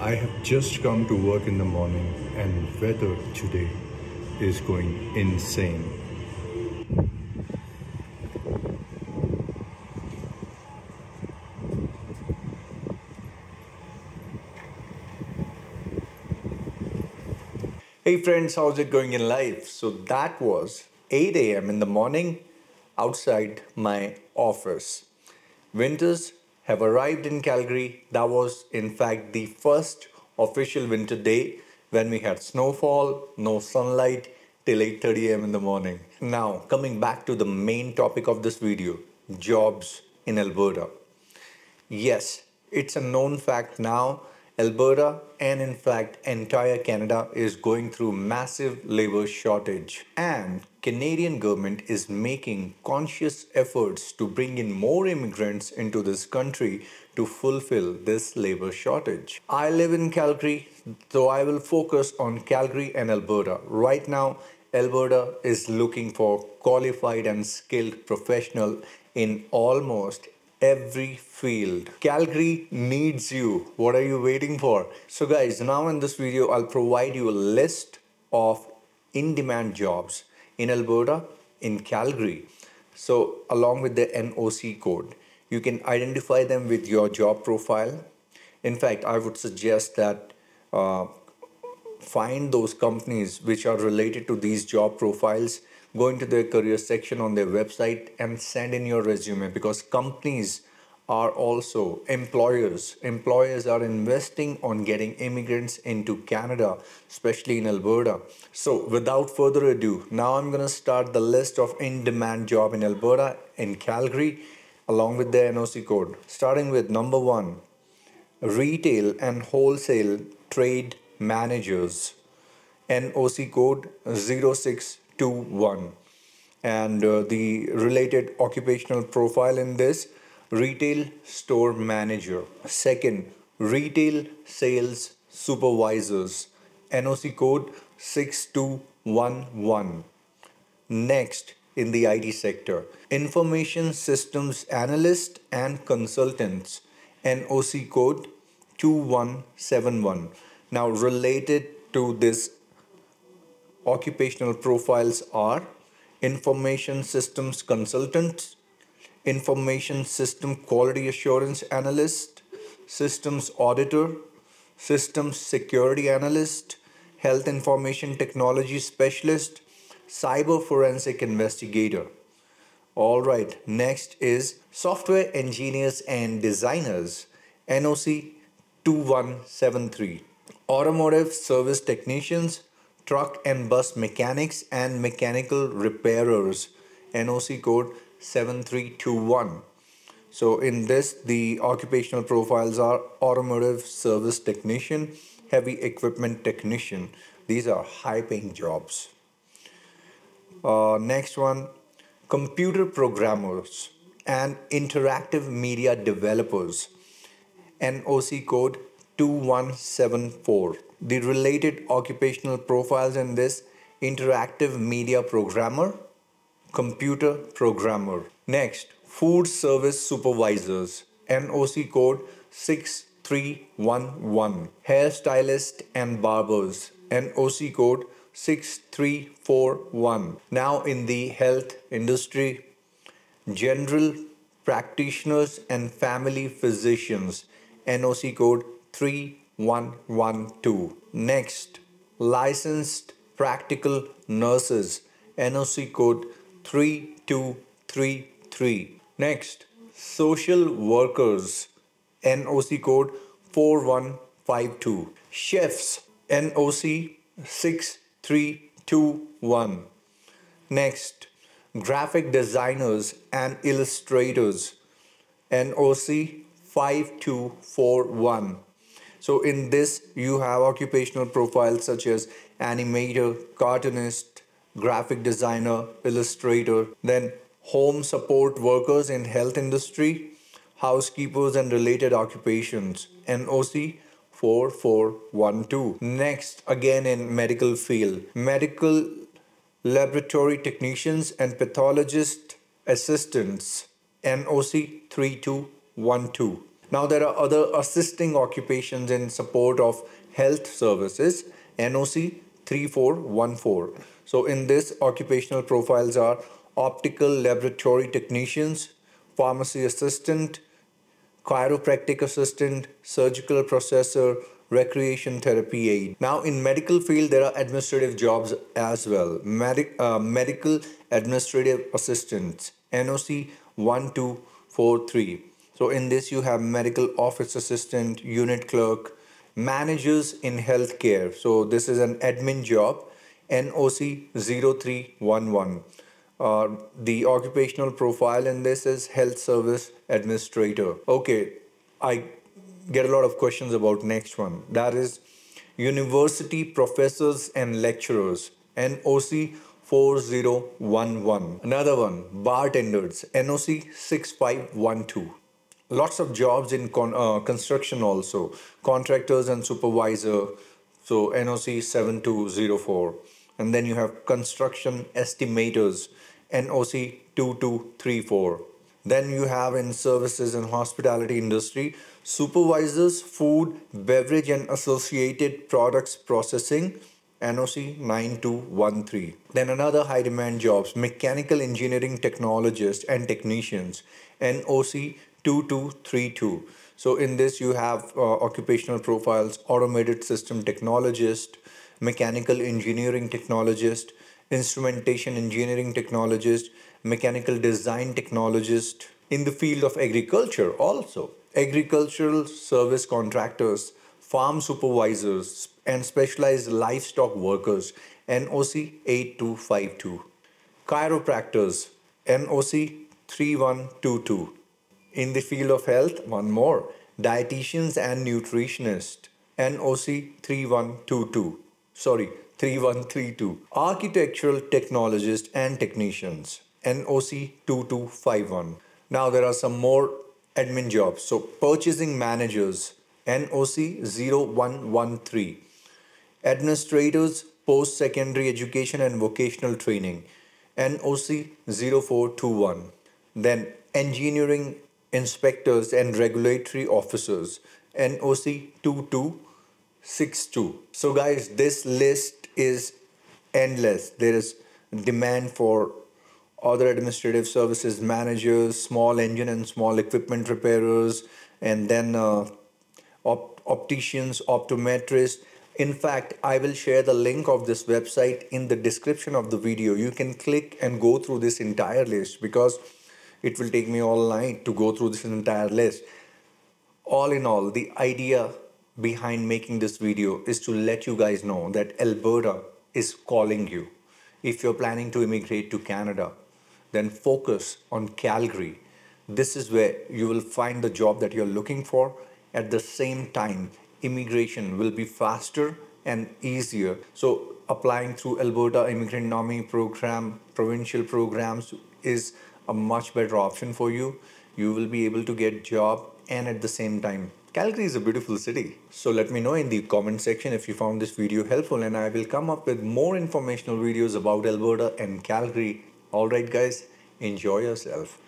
I have just come to work in the morning and weather today is going insane. Hey friends, how's it going in life? So that was 8 a.m. in the morning outside my office. Winters have arrived in Calgary. That was in fact the first official winter day when we had snowfall, no sunlight till 8:30 a.m. in the morning. Now coming back to the main topic of this video, jobs in Alberta. Yes, it's a known fact now. Alberta and in fact entire Canada is going through massive labor shortage, and Canadian government is making conscious efforts to bring in more immigrants into this country to fulfill this labor shortage. I live in Calgary, so I will focus on Calgary and Alberta. Right now, Alberta is looking for qualified and skilled professionals in almost every field. Calgary needs you. What are you waiting for? So guys, now in this video, I'll provide you a list of in-demand jobs in Alberta, in Calgary. So along with the NOC code, you can identify them with your job profile. In fact, I would suggest that find those companies which are related to these job profiles, go into their career section on their website and send in your resume, because companies are also employers. Employers are investing on getting immigrants into Canada, especially in Alberta. So without further ado, now I'm going to start the list of in-demand jobs in Alberta, in Calgary, along with the NOC code. Starting with number one, retail and wholesale trade managers, NOC code 0621, and the related occupational profile in this, retail store manager. Second, retail sales supervisors, NOC code 6211. Next, in the IT sector, information systems analyst and consultants, NOC code 2171. Now related to this occupational profiles are information systems consultants, information system quality assurance analyst, systems auditor, systems security analyst, health information technology specialist, cyber forensic investigator. All right, next is software engineers and designers, NOC 2173. Automotive service technicians, truck and bus mechanics and mechanical repairers, NOC code 7321. So in this, the occupational profiles are automotive service technician, heavy equipment technician. These are high paying jobs. Next one, computer programmers and interactive media developers, NOC code 2174. The related occupational profiles in this, interactive media programmer, computer programmer. Next, food service supervisors, NOC code 6311. Hairstylist and barbers, NOC code 6341. Now in the health industry, general practitioners and family physicians, NOC code 3112. Next, licensed practical nurses, NOC code 3233. Next, social workers, NOC code 4152. Chefs, NOC 6321. Next, graphic designers and illustrators, NOC 5241. So in this, you have occupational profiles such as animator, cartoonist, graphic designer, illustrator, then home support workers in health industry, housekeepers and related occupations, NOC 4412. Next, again in medical field, medical laboratory technicians and pathologist assistants, NOC 3212. Now there are other assisting occupations in support of health services, NOC 3414. So in this, occupational profiles are optical laboratory technicians, pharmacy assistant, chiropractic assistant, surgical processor, recreation therapy aid. Now in medical field, there are administrative jobs as well. Medical administrative assistants, NOC 1243. So in this you have medical office assistant, unit clerk, managers in healthcare. So this is an admin job, NOC 0311. The occupational profile in this is health service administrator. Okay, I get a lot of questions about next one. That is university professors and lecturers, NOC 4011. Another one, bartenders, NOC 6512. Lots of jobs in construction also, contractors and supervisor, so NOC 7204. And then you have construction estimators, NOC 2234. Then you have in services and hospitality industry, supervisors, food, beverage and associated products processing, NOC 9213. Then another high demand jobs, mechanical engineering technologists and technicians, NOC 2232. So in this you have occupational profiles, automated system technologist, mechanical engineering technologist, instrumentation engineering technologist, mechanical design technologist. In the field of agriculture also, agricultural service contractors, farm supervisors and specialized livestock workers, NOC 8252. Chiropractors, NOC 3122. In the field of health, one more, dietitians and nutritionists, NOC 3122. Sorry, 3132. Architectural technologists and technicians, NOC 2251. Now there are some more admin jobs. So purchasing managers, NOC 0113. Administrators, post-secondary education and vocational training, NOC 0421. Then engineering inspectors and regulatory officers, NOC 2262. So guys, this list is endless. There is demand for other administrative services, managers, small engine and small equipment repairers, and then opticians, optometrists. In fact, I will share the link of this website in the description of the video. You can click and go through this entire list, because it will take me all night to go through this entire list. All in all, the idea behind making this video is to let you guys know that Alberta is calling you. If you're planning to immigrate to Canada, then focus on Calgary. This is where you will find the job that you're looking for. At the same time, immigration will be faster and easier. So applying through Alberta Immigrant Nominee Program, provincial programs is a much better option for you. You will be able to get job, and at the same time, Calgary is a beautiful city. So let me know in the comment section if you found this video helpful, and I will come up with more informational videos about Alberta and Calgary. Alright guys, enjoy yourself.